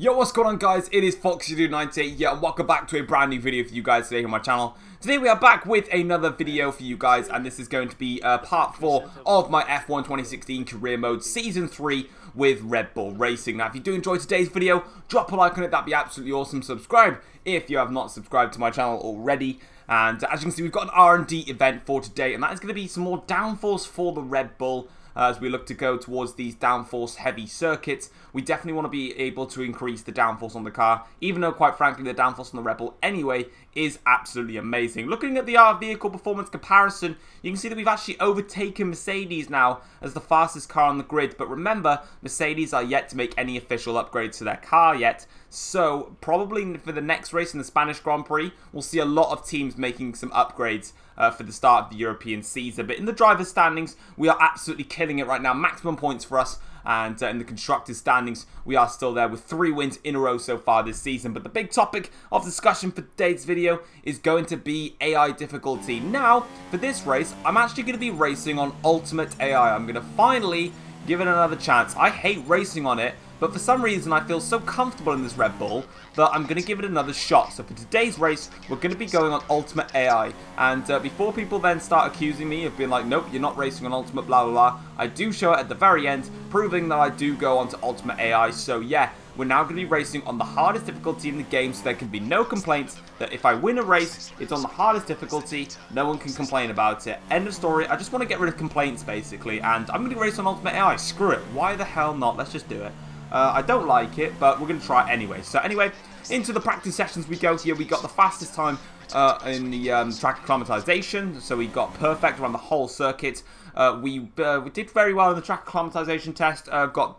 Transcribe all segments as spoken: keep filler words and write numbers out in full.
Yo, what's going on guys, it is FoxyDude ninety-eight here and welcome back to a brand new video for you guys today on my channel. Today we are back with another video for you guys and this is going to be uh, part four of my F one twenty sixteen Career Mode Season three with Red Bull Racing. Now if you do enjoy today's video, drop a like on it, that'd be absolutely awesome. Subscribe if you have not subscribed to my channel already. And as you can see we've got an R and D event for today and that is going to be some more downforce for the Red Bull. As we look to go towards these downforce heavy circuits, we definitely want to be able to increase the downforce on the car, even though quite frankly the downforce on the Red Bull anyway is absolutely amazing. Looking at the R vehicle performance comparison, you can see that we've actually overtaken Mercedes now as the fastest car on the grid, but remember Mercedes are yet to make any official upgrades to their car yet, so probably for the next race in the Spanish Grand Prix we'll see a lot of teams making some upgrades uh, for the start of the European season. But in the driver standings we are absolutely killing it right now, maximum points for us, and uh, in the constructors standings we are still there with three wins in a row so far this season. But the big topic of discussion for today's video is going to be A I difficulty. Now for this race I'm actually going to be racing on ultimate A I. I'm going to finally give it another chance. I hate racing on it, but for some reason I feel so comfortable in this Red Bull that I'm going to give it another shot. So for today's race, we're going to be going on Ultimate A I. And uh, before people then start accusing me of being like, nope, you're not racing on Ultimate blah blah blah, I do show it at the very end, proving that I do go on to Ultimate A I. So yeah, we're now going to be racing on the hardest difficulty in the game, so there can be no complaints that if I win a race, it's on the hardest difficulty, no one can complain about it. End of story. I just want to get rid of complaints basically, and I'm going to race on Ultimate A I. Screw it. Why the hell not? Let's just do it. Uh, I don't like it, but we're going to try it anyway. So anyway, into the practice sessions we go here. We got the fastest time uh, in the um, track acclimatization, so we got perfect around the whole circuit. Uh, we uh, we did very well in the track acclimatization test. Uh, got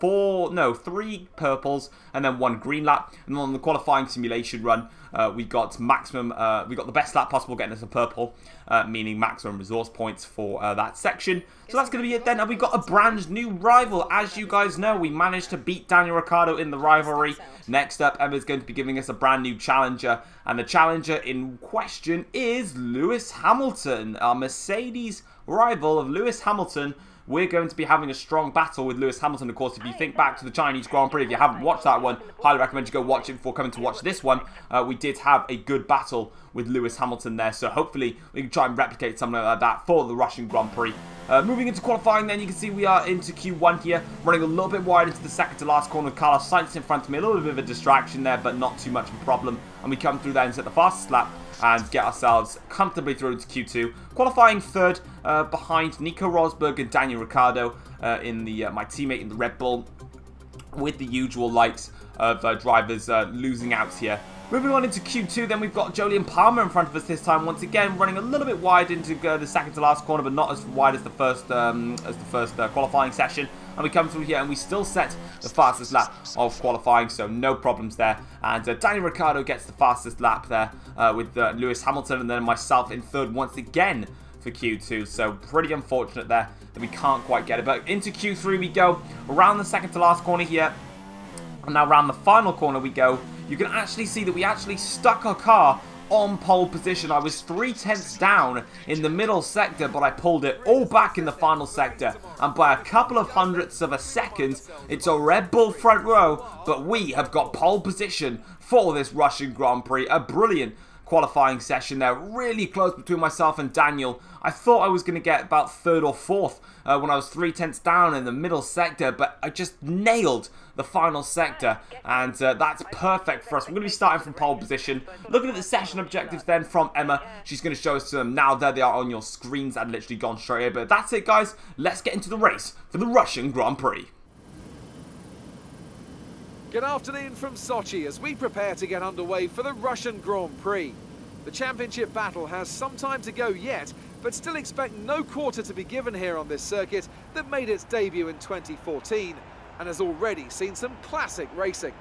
four, no, three purples and then one green lap. And on the qualifying simulation run, uh, we got maximum, uh, we got the best lap possible, getting us a purple, uh, meaning maximum resource points for uh, that section. So that's going to be it then. And we got a brand new rival. As you guys know, we managed to beat Daniel Ricciardo in the rivalry. Next up, Emma's going to be giving us a brand new challenger. And the challenger in question is Lewis Hamilton, our Mercedes rival of Lewis Hamilton. We're going to be having a strong battle with Lewis Hamilton, of course. If you think back to the Chinese Grand Prix, if you haven't watched that one, highly recommend you go watch it before coming to watch this one. Uh, we did have a good battle with Lewis Hamilton there, so hopefully we can try and replicate something like that for the Russian Grand Prix. Uh, moving into qualifying then, you can see we are into Q one here, running a little bit wide into the second to last corner. Carlos Sainz in front of me, a little bit of a distraction there, but not too much of a problem. And we come through there and set the fastest lap and get ourselves comfortably through to Q two. Qualifying third uh, behind Nico Rosberg and Daniel Ricciardo, uh, in the, uh, my teammate in the Red Bull, with the usual likes of uh, drivers uh, losing out here. Moving on into Q two then, we've got Jolyon Palmer in front of us this time, once again running a little bit wide into uh, the second to last corner, but not as wide as the first um, as the first uh, qualifying session. And we come through here and we still set the fastest lap of qualifying, so no problems there. And uh, Daniel Ricciardo gets the fastest lap there, uh, with uh, Lewis Hamilton and then myself in third once again for Q two. So pretty unfortunate there that we can't quite get it. But into Q three we go, around the second to last corner here. And now around the final corner we go. You can actually see that we actually stuck our car on pole position. I was three tenths down in the middle sector, but I pulled it all back in the final sector. And by a couple of hundredths of a second, it's a Red Bull front row, but we have got pole position for this Russian Grand Prix. A brilliant qualifying session there, really close between myself and Daniel. I thought I was going to get about third or fourth uh, when I was three tenths down in the middle sector, but I just nailed the final sector, and uh, that's perfect for us. We're going to be starting from pole position. Looking at the session objectives then from Emma, she's going to show us them now. There they are on your screens. I'd literally gone straight here, but that's it guys, let's get into the race for the Russian Grand Prix. Good afternoon from Sochi as we prepare to get underway for the Russian Grand Prix. The championship battle has some time to go yet, but still expect no quarter to be given here on this circuit that made its debut in twenty fourteen and has already seen some classic racing.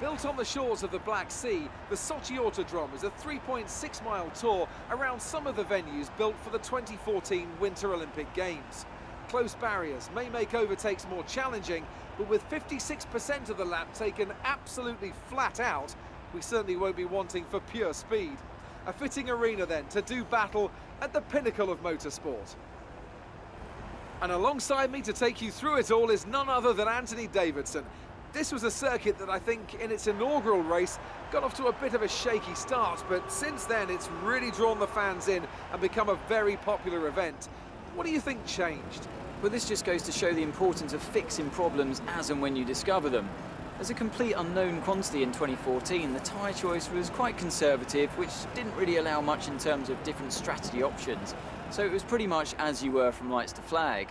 Built on the shores of the Black Sea, the Sochi Autodrome is a three point six mile tour around some of the venues built for the twenty fourteen Winter Olympic Games. Close barriers may make overtakes more challenging, but with fifty-six percent of the lap taken absolutely flat out, we certainly won't be wanting for pure speed. A fitting arena then to do battle at the pinnacle of motorsport. And alongside me to take you through it all is none other than Anthony Davidson. This was a circuit that I think in its inaugural race got off to a bit of a shaky start, but since then it's really drawn the fans in and become a very popular event. What do you think changed? Well, this just goes to show the importance of fixing problems as and when you discover them. As a complete unknown quantity in twenty fourteen, the tyre choice was quite conservative, which didn't really allow much in terms of different strategy options. So it was pretty much as you were from lights to flag.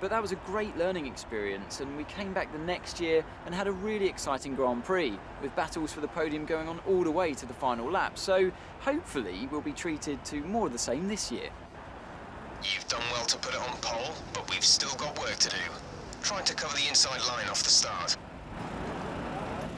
But that was a great learning experience, and we came back the next year and had a really exciting Grand Prix, with battles for the podium going on all the way to the final lap. So hopefully we'll be treated to more of the same this year. You've done well to put it on pole, but we've still got work to do. Trying to cover the inside line off the start.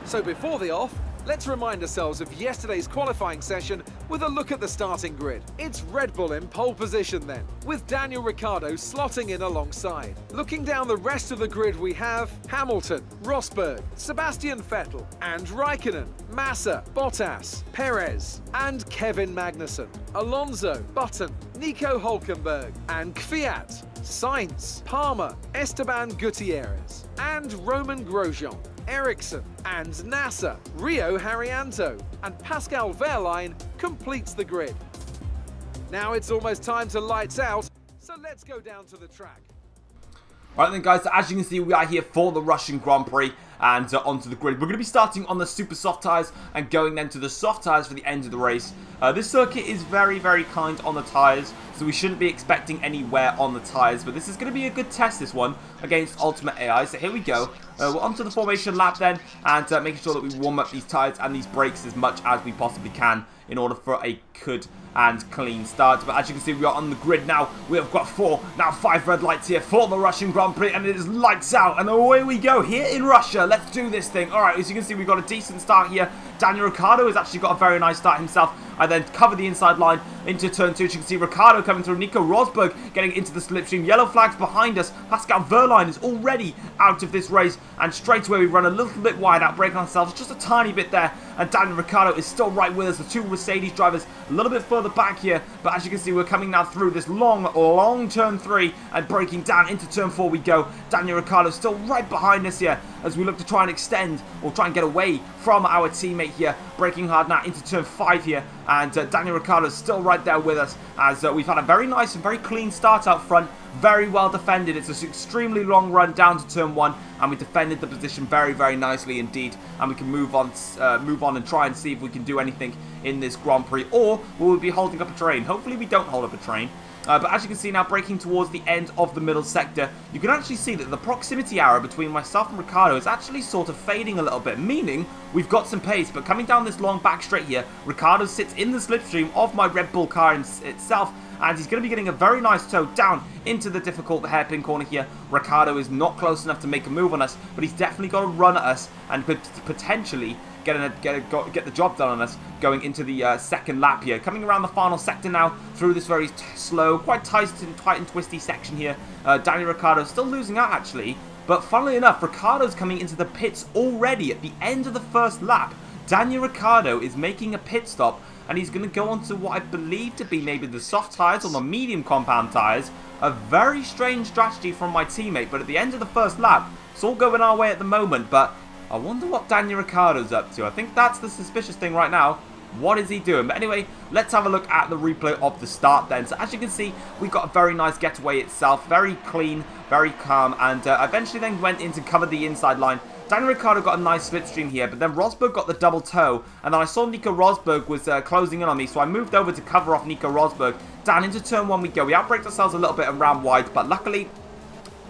So before the off, let's remind ourselves of yesterday's qualifying session with a look at the starting grid. It's Red Bull in pole position then, with Daniel Ricciardo slotting in alongside. Looking down the rest of the grid, we have Hamilton, Rosberg, Sebastian Vettel, and Raikkonen, Massa, Bottas, Perez, and Kevin Magnussen, Alonso, Button, Nico Hülkenberg, and Kvyat, Sainz, Palmer, Esteban Gutierrez, and Romain Grosjean, Ericsson, and Nasr. Rio Haryanto and Pascal Wehrlein completes the grid. Now it's almost time to lights out, so let's go down to the track. Right then, guys, so as you can see, we are here for the Russian Grand Prix and uh, onto the grid. We're going to be starting on the super soft tyres and going then to the soft tyres for the end of the race. Uh, this circuit is very, very kind on the tyres, so we shouldn't be expecting any wear on the tyres, but this is going to be a good test, this one, against Ultimate A I. So here we go. Uh, we're onto the formation lap then, and uh, making sure that we warm up these tyres and these brakes as much as we possibly can in order for a good and clean start. But as you can see, we are on the grid now. We have got four, now five red lights here for the Russian Grand Prix, and it is lights out, and away we go here in Russia. Let's do this thing. All right, as you can see, we've got a decent start here. Daniel Ricciardo has actually got a very nice start himself. I then cover the inside line into turn two. As you can see, Ricciardo coming through, Nico Rosberg getting into the slipstream. Yellow flags behind us. Pascal Wehrlein is already out of this race, and straight away we run a little bit wide out, breaking ourselves just a tiny bit there, and Daniel Ricciardo is still right with us. The two Mercedes drivers a little bit further back here, but as you can see, we're coming now through this long, long turn three and breaking down into turn four we go. Daniel Ricciardo still right behind us here as we look to try and extend or try and get away from our teammate here, breaking hard now into turn five here, and uh, Daniel Ricciardo is still right there with us as uh, we've had a very nice and very clean start out front, very well defended. It's an extremely long run down to turn one, and we defended the position very, very nicely indeed, and we can move on uh, move on and try and see if we can do anything in this Grand Prix, or will we be holding up a train? Hopefully we don't hold up a train. Uh, but as you can see now, breaking towards the end of the middle sector, you can actually see that the proximity arrow between myself and Ricciardo is actually sort of fading a little bit, meaning we've got some pace. But coming down this long back straight here, Ricciardo sits in the slipstream of my Red Bull car itself, and he's going to be getting a very nice toe down into the difficult hairpin corner here. Ricciardo is not close enough to make a move on us, but he's definitely got to run at us and could potentially Get, a, get, a, get the job done on us going into the uh, second lap here. Coming around the final sector now through this very slow, quite tight and, tight and twisty section here. Uh, Daniel Ricciardo still losing out actually, but funnily enough, Ricciardo's coming into the pits already at the end of the first lap. Daniel Ricciardo is making a pit stop, and he's going to go on to what I believe to be maybe the soft tyres or the medium compound tyres. A very strange strategy from my teammate, but at the end of the first lap, it's all going our way at the moment, but I wonder what Daniel Ricciardo's up to. I think that's the suspicious thing right now. What is he doing? But anyway, let's have a look at the replay of the start then. So as you can see, we got a very nice getaway itself. Very clean, very calm, and uh, eventually then went in to cover the inside line. Daniel Ricciardo got a nice slipstream here, but then Rosberg got the double toe, and then I saw Nico Rosberg was uh, closing in on me, so I moved over to cover off Nico Rosberg. Down into turn one we go. We outbraked ourselves a little bit and ran wide, but luckily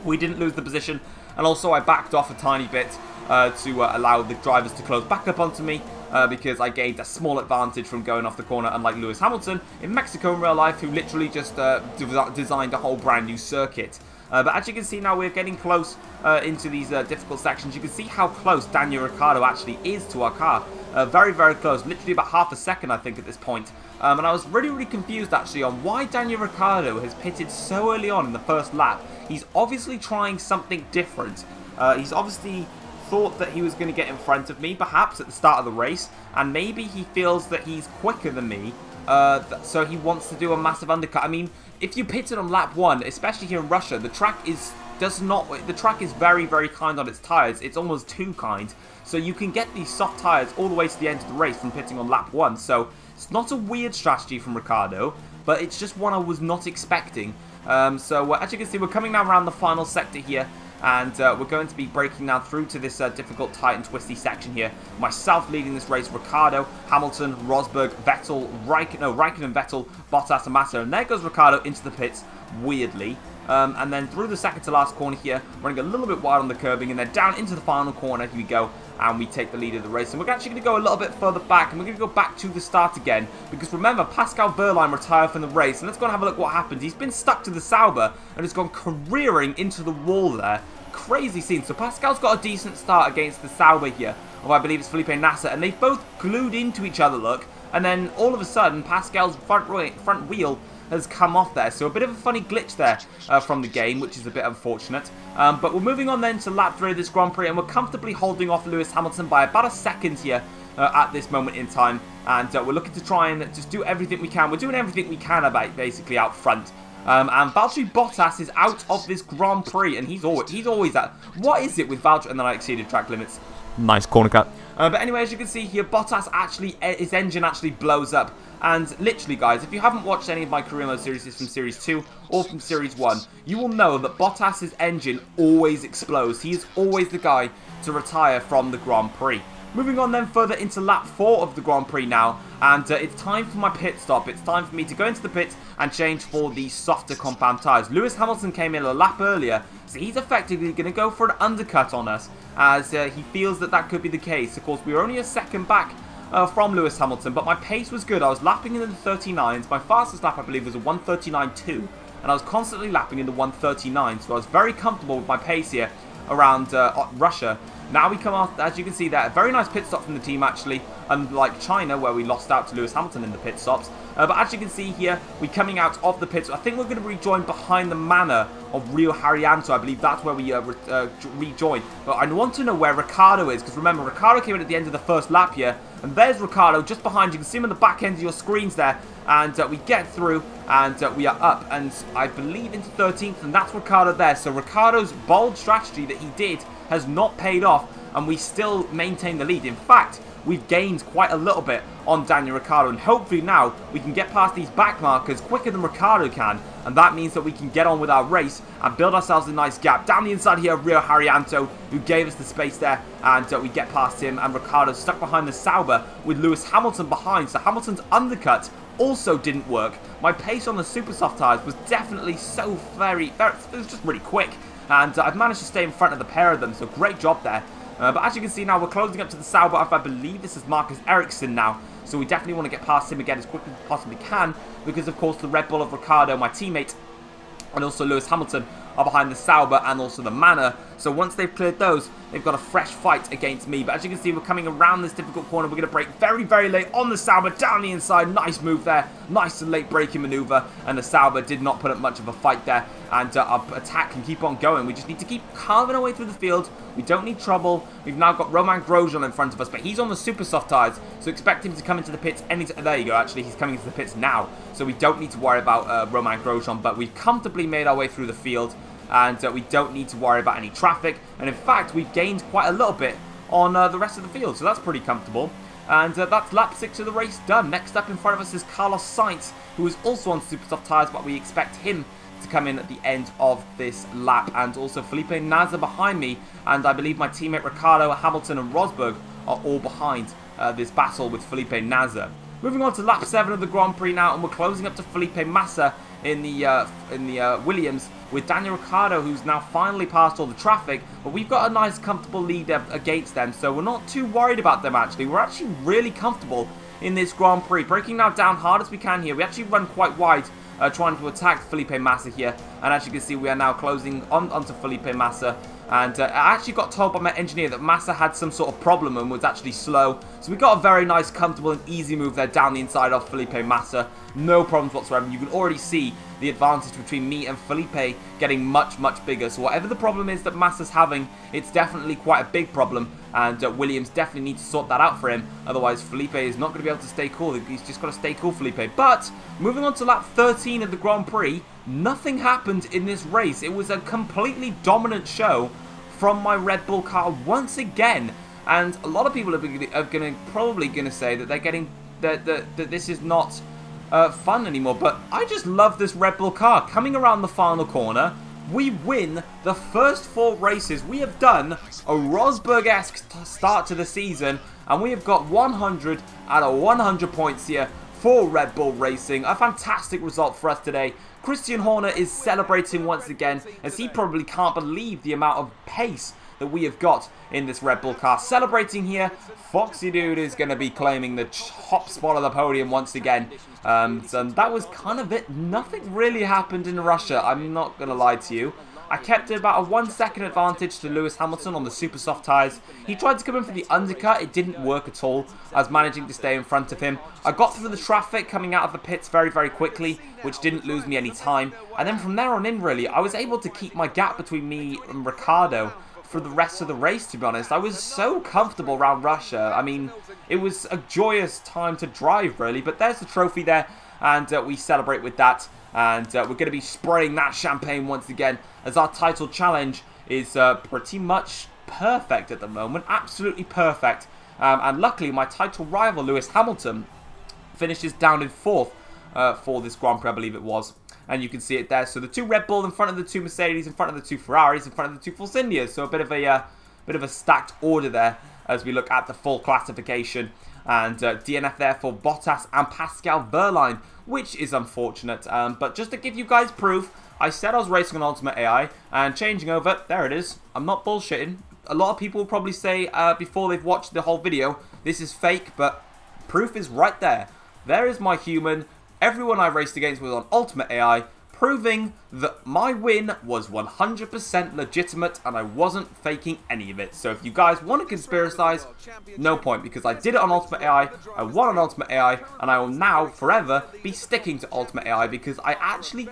we didn't lose the position, and also I backed off a tiny bit. Uh, to uh, allow the drivers to close back up onto me uh, because I gained a small advantage from going off the corner, unlike Lewis Hamilton in Mexico in real life, who literally just uh, de designed a whole brand new circuit. Uh, but as you can see now, we're getting close uh, into these uh, difficult sections. You can see how close Daniel Ricciardo actually is to our car. Uh, very, very close, literally about half a second, I think, at this point. Um, and I was really, really confused, actually, on why Daniel Ricciardo has pitted so early on in the first lap. He's obviously trying something different. Uh, he's obviously thought that he was going to get in front of me, perhaps, at the start of the race, and maybe he feels that he's quicker than me, Uh, so he wants to do a massive undercut. I mean, if you pitted on lap one, especially here in Russia, the track is does not the track is very, very kind on its tires. It's almost too kind. So you can get these soft tires all the way to the end of the race from pitting on lap one. So it's not a weird strategy from Ricciardo, but it's just one I was not expecting. Um, so uh, as you can see, we're coming now around the final sector here. And uh, we're going to be breaking now through to this uh, difficult, tight and twisty section here. Myself leading this race, Ricciardo, Hamilton, Rosberg, Vettel, Raikkonen, no, Raikkonen, Vettel, Bottas and Massa. And there goes Ricciardo into the pits, weirdly. Um, and then through the second to last corner here, running a little bit wide on the curbing. And then down into the final corner, here we go. And we take the lead of the race. And we're actually going to go a little bit further back. And we're going to go back to the start again. Because remember, Pascal Wehrlein retired from the race. And let's go and have a look what happened. He's been stuck to the Sauber. And has gone careering into the wall there. Crazy scene. So Pascal's got a decent start against the Sauber here. Or I believe it's Felipe Nasr. And they've both glued into each other, look. And then all of a sudden, Pascal's front, right, front wheel has come off there. So a bit of a funny glitch there uh, from the game, which is a bit unfortunate. Um, but we're moving on then to lap three of this Grand Prix. And we're comfortably holding off Lewis Hamilton by about a second here uh, at this moment in time. And uh, we're looking to try and just do everything we can. We're doing everything we can about basically out front. Um, and Valtteri Bottas is out of this Grand Prix. And he's always, he's always at... What is it with Valtteri? And then I exceeded track limits. Nice corner cut. Uh, but anyway, as you can see here, Bottas actually... His engine actually blows up. And literally, guys, if you haven't watched any of my career mode series from Series two or from Series one, you will know that Bottas' engine always explodes. He is always the guy to retire from the Grand Prix. Moving on then further into lap four of the Grand Prix now. And uh, it's time for my pit stop. It's time for me to go into the pits and change for the softer compound tyres. Lewis Hamilton came in a lap earlier, so he's effectively going to go for an undercut on us as uh, he feels that that could be the case. Of course, we were only a second back Uh, from Lewis Hamilton, but my pace was good. I was lapping in the thirty-nines. My fastest lap, I believe, was a one thirty-nine point two, and I was constantly lapping in the one thirty-nine, so I was very comfortable with my pace here around uh, Russia. Now we come after, as you can see there, a very nice pit stop from the team, actually, unlike China, where we lost out to Lewis Hamilton in the pit stops. Uh, but as you can see here, we're coming out of the pits. I think we're going to rejoin behind the manor of Rio Haryanto. I believe that's where we uh, re uh, rejoin. But I want to know where Ricciardo is, because remember, Ricciardo came in at the end of the first lap here. And there's Ricciardo just behind. You can see him in the back end of your screens there. And uh, we get through, and uh, we are up, and I believe into thirteenth, and that's Ricciardo there. So Ricciardo's bold strategy that he did has not paid off, and we still maintain the lead. In fact, we've gained quite a little bit on Daniel Ricciardo, and hopefully now we can get past these back markers quicker than Ricciardo can, and that means that we can get on with our race and build ourselves a nice gap. Down the inside here, Rio Haryanto, who gave us the space there, and uh, we get past him, and Ricciardo stuck behind the Sauber with Lewis Hamilton behind, so Hamilton's undercut also didn't work. My pace on the super soft tyres was definitely so very, very, it was just really quick, and uh, I've managed to stay in front of the pair of them, so great job there. Uh, but as you can see now, we're closing up to the Sauber. I believe this is Marcus Ericsson now. So we definitely want to get past him again as quickly as we possibly can. Because, of course, the Red Bull of Ricciardo, my teammate, and also Lewis Hamilton are behind the Sauber and also the Manor. So once they've cleared those, they've got a fresh fight against me. But as you can see, we're coming around this difficult corner. We're going to break very, very late on the Sauber. Down the inside. Nice move there. Nice and late braking manoeuvre. And the Sauber did not put up much of a fight there. And uh, our attack can keep on going. We just need to keep carving our way through the field. We don't need trouble. We've now got Romain Grosjean in front of us, but he's on the super soft tyres, so expect him to come into the pits any time. There you go, actually, he's coming into the pits now, so we don't need to worry about uh, Romain Grosjean, but we've comfortably made our way through the field, and uh, we don't need to worry about any traffic, and in fact, we've gained quite a little bit on uh, the rest of the field, so that's pretty comfortable. And uh, that's lap six of the race done. Next up in front of us is Carlos Sainz, who is also on super soft tyres, but we expect him to come in at the end of this lap, and also Felipe Nasr behind me, and I believe my teammate Ricciardo, Hamilton and Rosberg are all behind uh, this battle with Felipe Nasr. Moving on to lap seven of the Grand Prix now, and we're closing up to Felipe Massa in the uh, in the uh, Williams with Daniel Ricciardo, who's now finally passed all the traffic, but we've got a nice comfortable lead against them, so we're not too worried about them actually. We're actually really comfortable in this Grand Prix, breaking now down hard as we can here. We actually run quite wide Uh, trying to attack Felipe Massa here, and as you can see, we are now closing on onto Felipe Massa, and uh, I actually got told by my engineer that Massa had some sort of problem and was actually slow, so we got a very nice, comfortable and easy move there down the inside of Felipe Massa. No problems whatsoever. You can already see the advantage between me and Felipe getting much, much bigger, so whatever the problem is that Massa's having, it's definitely quite a big problem, and uh, Williams definitely need to sort that out for him, otherwise Felipe is not going to be able to stay cool. He's just got to stay cool, Felipe. But moving on to lap thirteen of the Grand Prix, nothing happened in this race. It was a completely dominant show from my Red Bull car once again, and a lot of people are going to probably going to say that they're getting that that, that this is not uh, fun anymore, but I just love this Red Bull car. Coming around the final corner, we win the first four races. We have done a Rosberg-esque start to the season, and we have got one hundred out of one hundred points here for Red Bull Racing. A fantastic result for us today. Christian Horner is celebrating once again, as he probably can't believe the amount of pace that we have got in this Red Bull car. Celebrating here, FoxyDude is going to be claiming the top spot of the podium once again. Um, so that was kind of it. Nothing really happened in Russia, I'm not going to lie to you. I kept about a one second advantage to Lewis Hamilton on the super soft tyres. He tried to come in for the undercut, it didn't work at all. I was managing to stay in front of him. I got through the traffic coming out of the pits very, very quickly, which didn't lose me any time. And then from there on in, really, I was able to keep my gap between me and Ricciardo for the rest of the race, to be honest. I was so comfortable around Russia. I mean, it was a joyous time to drive, really. But there's the trophy there, and uh, we celebrate with that. And uh, we're going to be spraying that champagne once again, as our title challenge is uh, pretty much perfect at the moment. Absolutely perfect. Um, and luckily, my title rival, Lewis Hamilton, finishes down in fourth uh, for this Grand Prix, I believe it was. And you can see it there. So the two Red Bull in front of the two Mercedes, in front of the two Ferraris, in front of the two Force Indias. So a bit of a uh, bit of a stacked order there as we look at the full classification. And uh, D N F there for Bottas and Pascal Wehrlein, which is unfortunate. Um, but just to give you guys proof, I said I was racing on Ultimate A I and changing over. There it is. I'm not bullshitting. A lot of people will probably say uh, before they've watched the whole video, this is fake, but proof is right there. There is my human. Everyone I raced against was on Ultimate A I, proving that my win was one hundred percent legitimate and I wasn't faking any of it. So if you guys want to conspiracize, no point, because I did it on Ultimate A I, I won on Ultimate A I, and I will now forever be sticking to Ultimate A I, because I actually,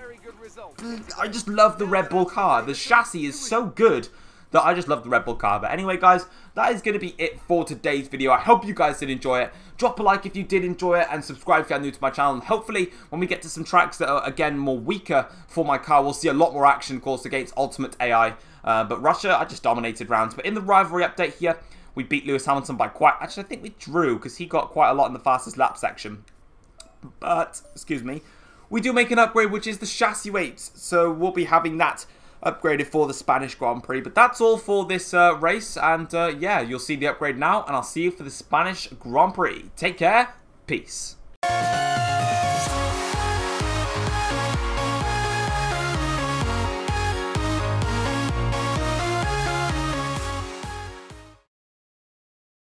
I just love the Red Bull car. The chassis is so good that I just love the Red Bull car. But anyway, guys, that is going to be it for today's video. I hope you guys did enjoy it. Drop a like if you did enjoy it, and subscribe if you're new to my channel. And hopefully, when we get to some tracks that are, again, more weaker for my car, we'll see a lot more action, of course, against Ultimate A I. Uh, but Russia, I just dominated rounds. But in the rivalry update here, we beat Lewis Hamilton by quite... Actually, I think we drew, because he got quite a lot in the fastest lap section. But, excuse me, we do make an upgrade, which is the chassis weights. So we'll be having that upgraded for the Spanish Grand Prix. But that's all for this uh, race, and uh, yeah, you'll see the upgrade now, and I'll see you for the Spanish Grand Prix. Take care, peace.